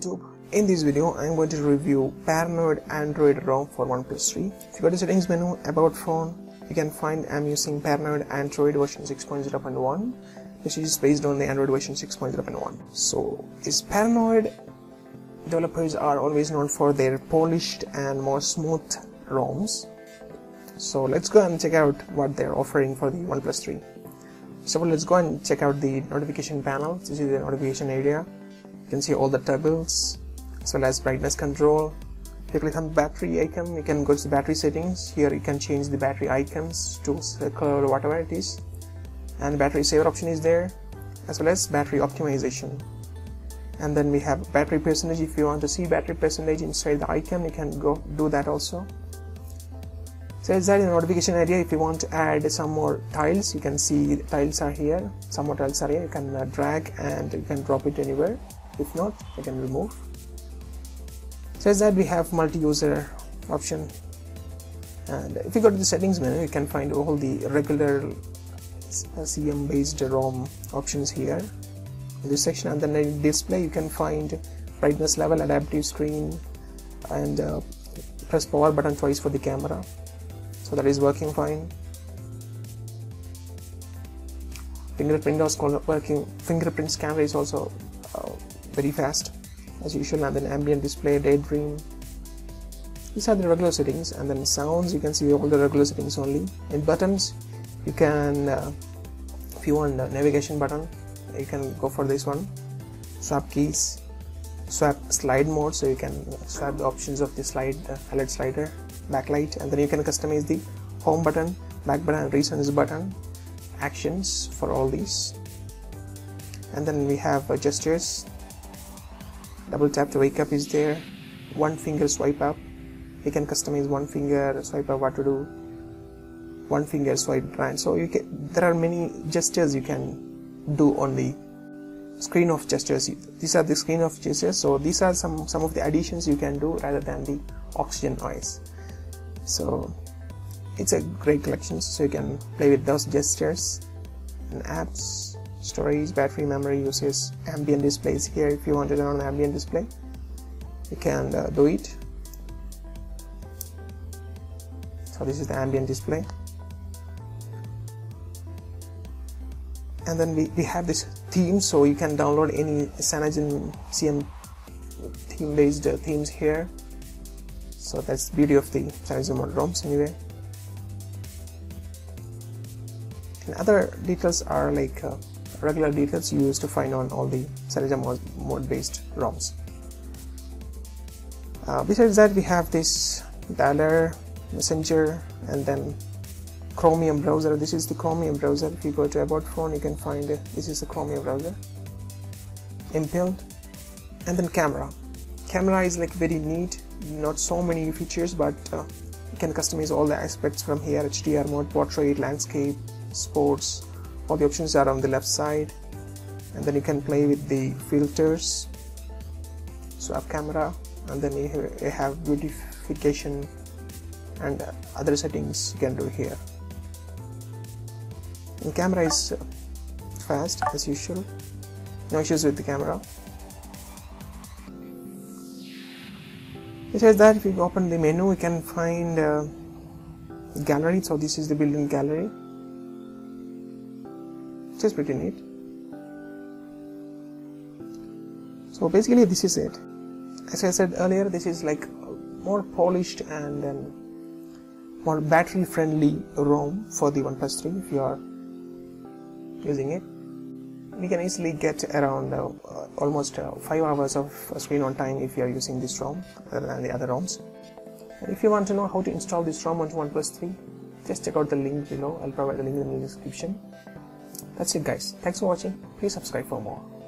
YouTube. In this video, I am going to review Paranoid Android ROM for OnePlus 3. If you go to settings menu, about phone, you can find I am using Paranoid Android version 6.0.1, which is based on the Android version 6.0.1. So, is Paranoid developers are always known for their polished and more smooth ROMs. So let's go and check out what they're offering for the OnePlus 3. So let's go and check out the notification panel. This is the notification area. You can see all the toggles as well as brightness control. If you click on the battery icon, you can go to the battery settings. Here you can change the battery icons to circle or whatever it is. And the battery saver option is there, as well as battery optimization. And then we have battery percentage. If you want to see battery percentage inside the icon, you can go do that also. So inside the notification area, if you want to add some more tiles, you can see the tiles are here. Some more tiles are here. You can drag and you can drop it anywhere. If not, you can remove. So that we have multi-user option. And if you go to the settings menu, you can find all the regular CM-based ROM options here. In this section, and then in display, you can find brightness level, adaptive screen, and press power button twice for the camera. So that is working fine. Fingerprint is working. Fingerprint scanner is also very fast, as usual. And then ambient display, daydream. These are the regular settings. And then sounds, you can see all the regular settings only. In buttons, you can, if you want the navigation button, you can go for this one. Swap keys, swap slide mode, so you can swap the options of the slide, highlight slider, backlight, and then you can customize the home button, back button, and recent button, actions for all these. And then we have gestures. Double tap to wake up is there. One finger swipe up, you can customize one finger swipe up what to do. One finger swipe down. So you can, there are many gestures you can do on the screen of gestures. These are the screen of gestures, so these are some of the additions you can do rather than the Oxygen OS. So it's a great collection, so you can play with those gestures. And apps, storage, battery, memory uses, ambient displays here. If you want to turn on ambient display, you can do it. So this is the ambient display. And then we have this theme, so you can download any CyanogenMod theme-based themes here. So that's the beauty of the CyanogenMod ROMs anyway. And other details are like regular details you used to find on all the CyanogenMod-based ROMs. Besides that, we have this dialer, messenger, and then Chromium browser. This is the Chromium browser. If you go to about phone, you can find this is the Chromium browser. Impelled. And then camera. Camera is like very neat, not so many features, but you can customize all the aspects from here. HDR mode, portrait, landscape, sports, all the options are on the left side. And then you can play with the filters, swap camera, and then you have beautification and other settings you can do here. The camera is fast as usual, no issues with the camera. Besides that, if you open the menu, we can find gallery. So this is the built-in gallery, which is pretty neat. So basically this is it. As I said earlier, this is like more polished and then more battery friendly ROM for the OnePlus 3 if you are using it. We can easily get around almost 5 hours of screen on time if you are using this ROM rather than the other ROMs. And if you want to know how to install this ROM onto OnePlus 3, just check out the link below. I'll provide the link in the description. That's it guys, thanks for watching, please subscribe for more.